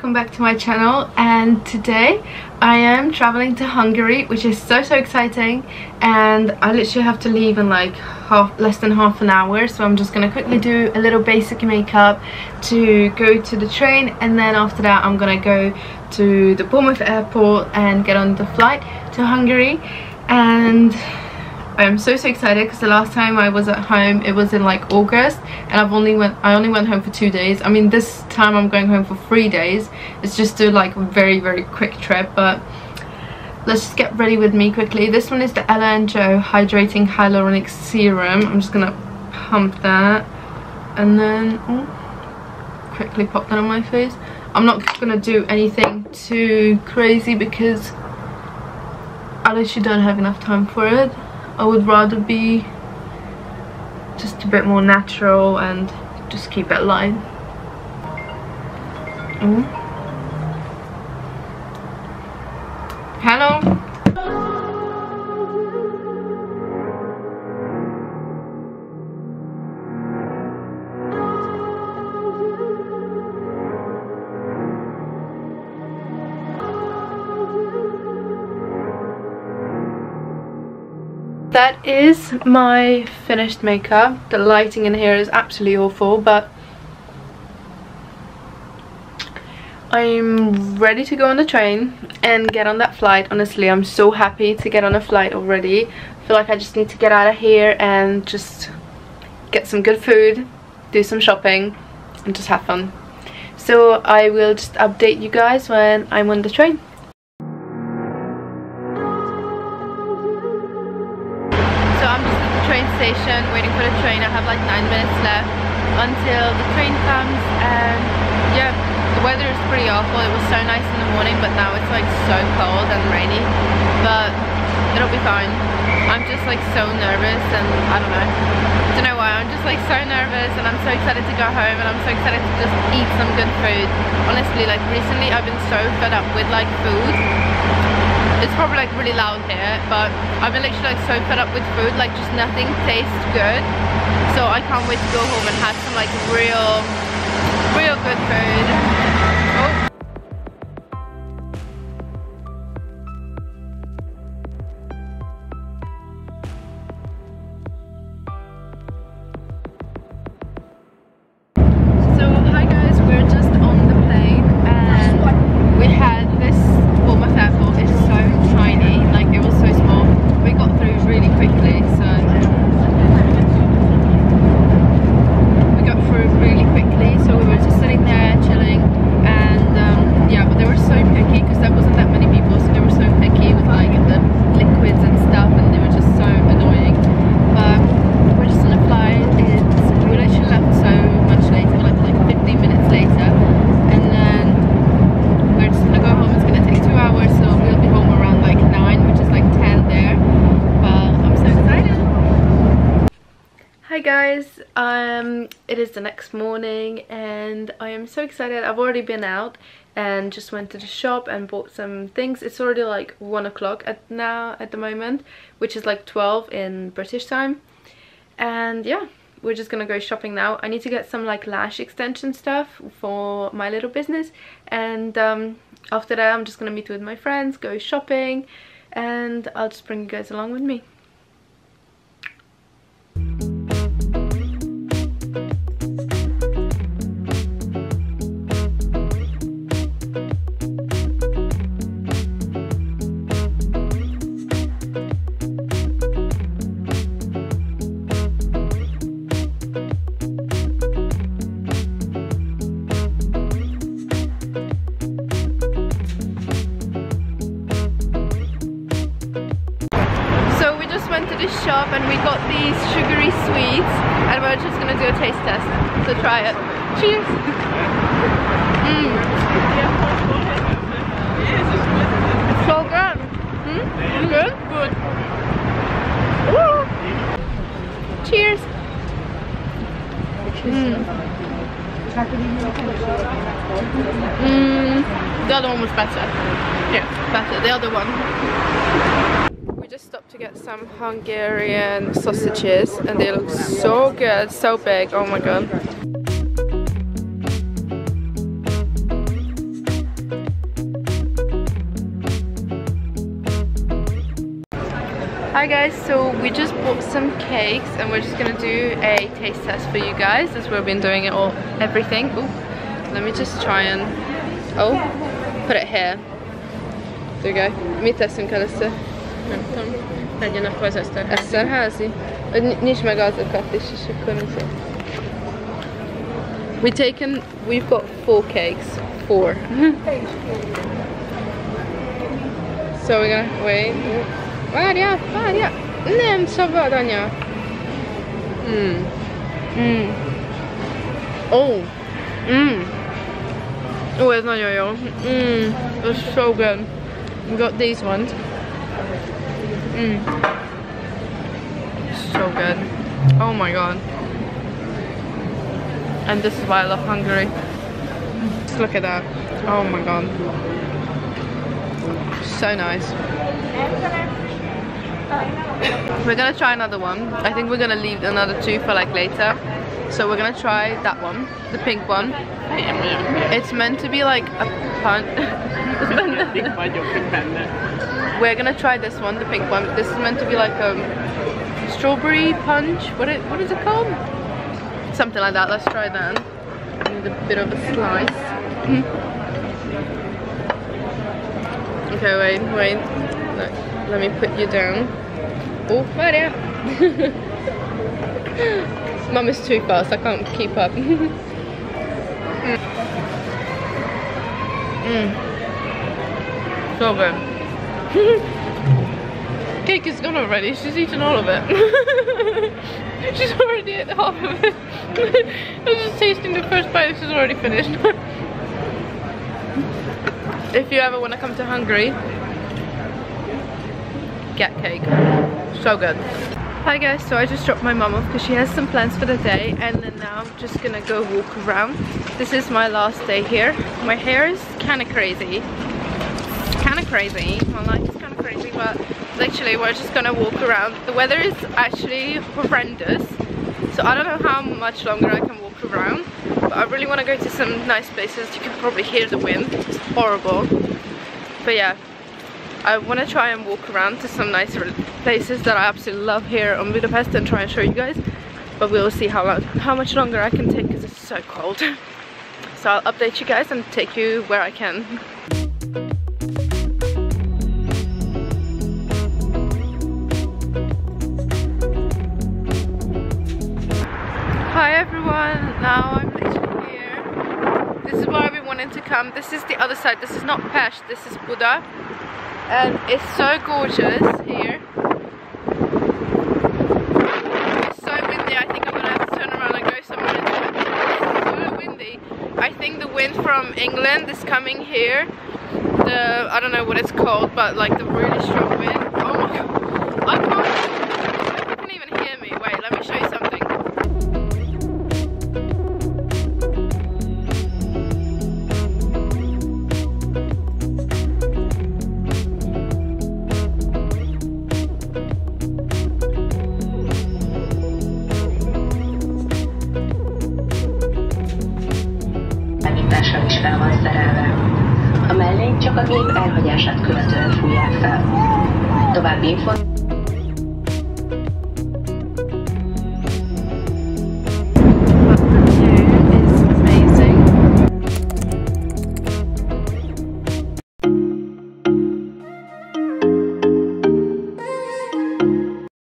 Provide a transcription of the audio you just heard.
Welcome back to my channel, and today I am traveling to Hungary, which is so exciting. And I literally have to leave in like less than half an hour, so I'm just gonna quickly do a little basic makeup to go to the train, and then after that I'm gonna go to the Bournemouth Airport and get on the flight to Hungary. And I'm so excited because the last time I was at home it was in like August, and I only went home for 2 days. I mean, this time I'm going home for 3 days. It's just a like very quick trip, but let's just get ready with me quickly. This one is the Ella and Jo hydrating hyaluronic serum. I'm just gonna pump that and then quickly pop that on my face. I'm not gonna do anything too crazy because I literally don't have enough time for it. I would rather be just a bit more natural and just keep it light. Hello. That is my finished makeup. The lighting in here is absolutely awful, but I'm ready to go on the train and get on that flight. Honestly, I'm so happy to get on a flight already. I feel like I just need to get out of here and just get some good food, do some shopping, and just have fun. So I will just update you guys when I'm on the train. Station, waiting for the train. I have like 9 minutes left until the train comes, and yeah, the weather is pretty awful. It was so nice in the morning, but now it's like so cold and rainy, but it'll be fine. I'm just like so nervous, and I don't know why, I'm just like so nervous, and I'm so excited to go home, and I'm so excited to just eat some good food. Honestly, like recently I've been so fed up with like food. It's probably like really loud here, but I've been literally like so fed up with food, like just nothing tastes good. So I can't wait to go home and have some like real good food. Oh. It is the next morning, and I am so excited. I've already been out and just went to the shop and bought some things. It's already like 1 o'clock at the moment, which is like 12 in British time, and yeah, we're just gonna go shopping now. I need to get some like lash extension stuff for my little business, and after that I'm just gonna meet with my friends, go shopping, and I'll just bring you guys along with me. Shop, and we got these sugary sweets, and we're just gonna do a taste test, so try it. Cheers. It's so good. Good? Good. Woo. Cheers. The other one was better. Yeah, better, the other one. Just stopped to get some Hungarian sausages, and they look so good, so big, oh my god. Hi guys, so we just bought some cakes and we're just gonna do a taste test for you guys. That's where we've been doing it all, everything. Ooh, let me just try and, oh, put it here. There we go. Mit teszünk először? Nem tudom. Legyen akkor az Eszterházi. Nyisd meg azokat is, és akkor we've got four cakes. Four. So we're gonna wait. Várjál, várjál! Nem szabad, anya! Mm. Mm. Oh! Mm. Oh, ez nagyon jó. Mm. It's so good. We got these ones. Mm. So good. Oh my god. And this is why I love Hungary. Just look at that. Oh my god. So nice. We're gonna try another one. I think we're gonna leave another two for like later. So we're gonna try that one, the pink one. It's meant to be like a pun. We're gonna try this one, the pink one. This is meant to be like a strawberry punch. What is it called? Something like that. Let's try that. I need a bit of a slice. Okay, wait. Look, let me put you down. Oh, right out. Mum is too fast, I can't keep up. So good. Cake is gone already, she's eaten all of it. She's already ate half of it. I was just tasting the first bite, she's already finished. If you ever want to come to Hungary, get cake. So good. Hi guys, so I just dropped my mum off because she has some plans for the day, and then now I'm just gonna go walk around. This is my last day here. My hair is kind of crazy. It's kind of crazy. My life is kind of crazy, but literally we're just gonna walk around. The weather is actually horrendous, so I don't know how much longer I can walk around. But I really want to go to some nice places. You can probably hear the wind, it's horrible. But yeah, I want to try and walk around to some nicer places that I absolutely love here on Budapest and try and show you guys. But we'll see how much longer I can take because it's so cold. So I'll update you guys and take you where I can. Hi everyone, now I'm literally here. This is why we wanted to come. This is the other side. This is not Pest, this is Buda. And it's so gorgeous here. It's so windy, I think I'm gonna have to turn around and go somewhere else. It's so windy. I think the wind from England is coming here. I don't know what it's called, but like the really strong wind. Oh my god. I can't even hear me. Wait, let me show you something. A mellényt csak a gép elhagyását követően fújják fel. További információ.